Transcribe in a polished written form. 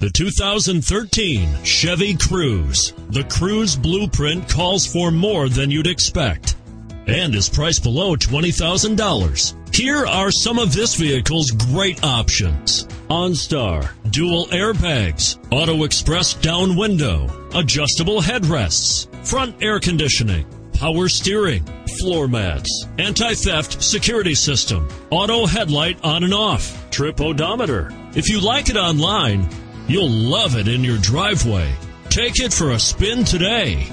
The 2013 Chevy Cruze. The Cruze blueprint calls for more than you'd expect and is priced below $20,000. Here are some of this vehicle's great options: OnStar, dual airbags, Auto Express down window, adjustable headrests, front air conditioning, power steering, floor mats, anti-theft security system, auto headlight on and off, trip odometer. If you like it online, you'll love it in your driveway. Take it for a spin today.